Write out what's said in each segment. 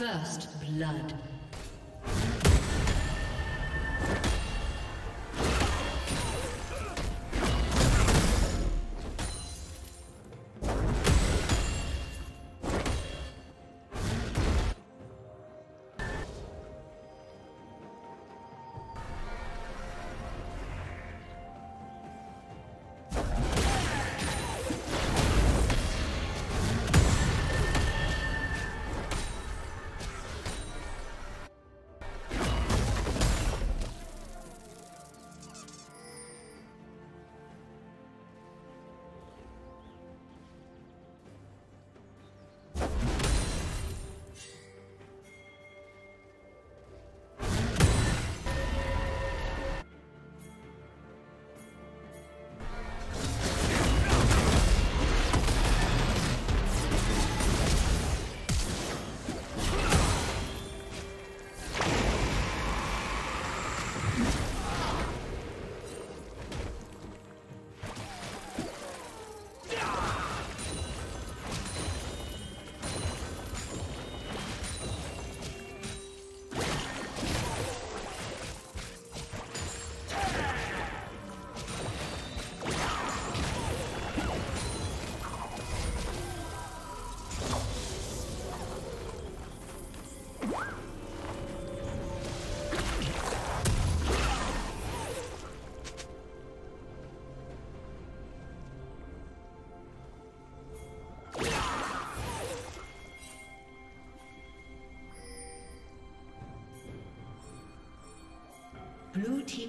First blood. Blue team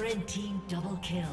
Red team double kill.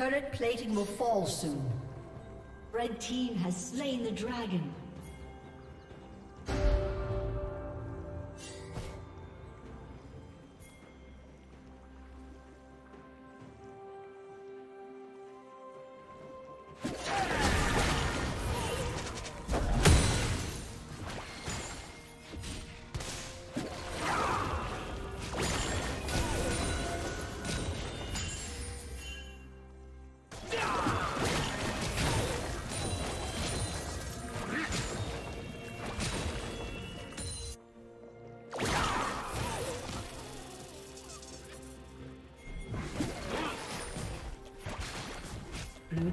Turret plating will fall soon. Red team has slain the dragon. Blue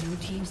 Blue team's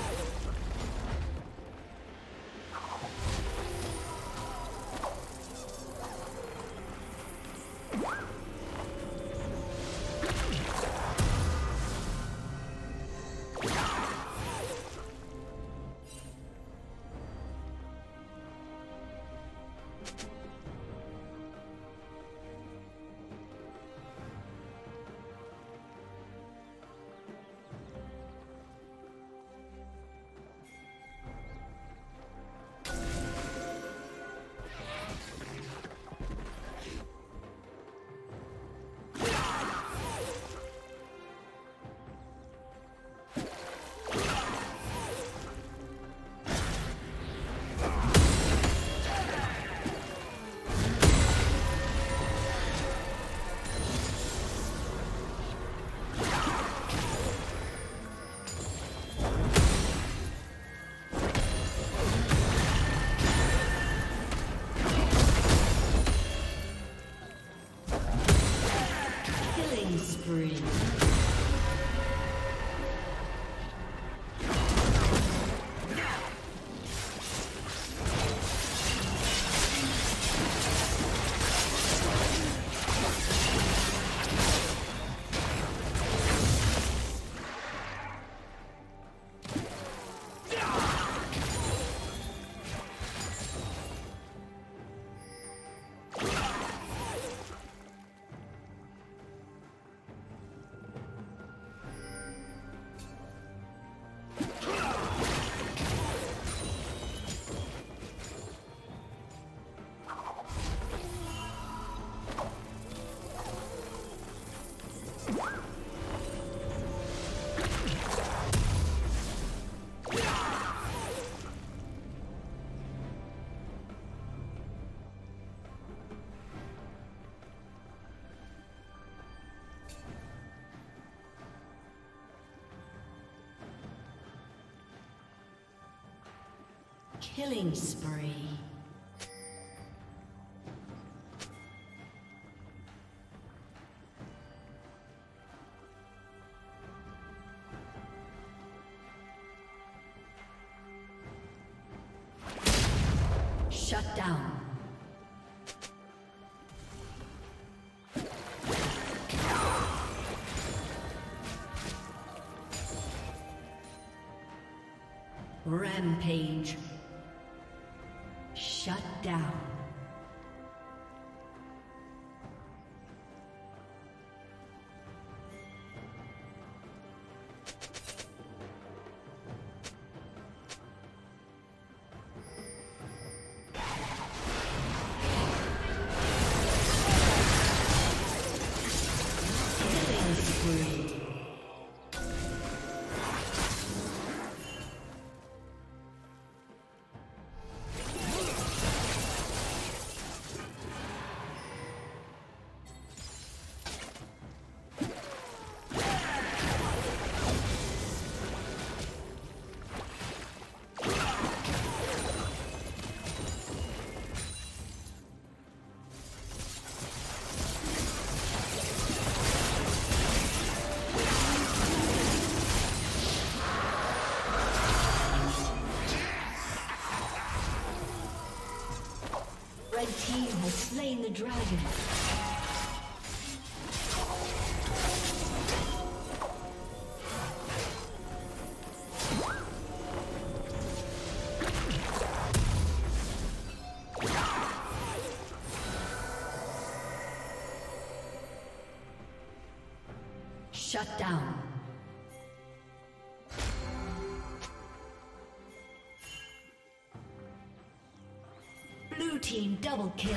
Killing spree. Shut down. Rampage. Shut down. Killing spree. has slain the dragon. Shut down. Blue team double kill.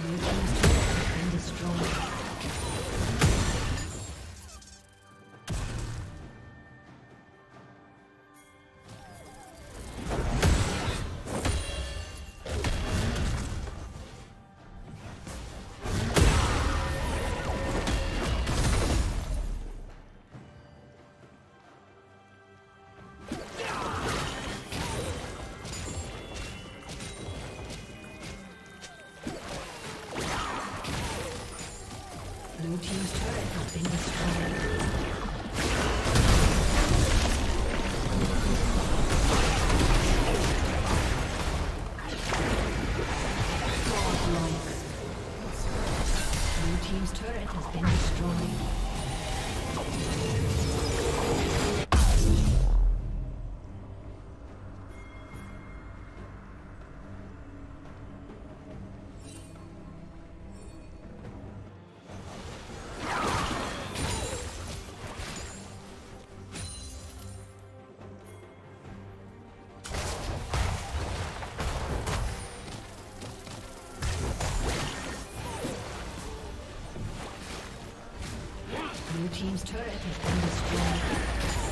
Blue team's turret has been destroyed. Godlike. Blue team's turret has been destroyed. Blue team's turret has been destroyed.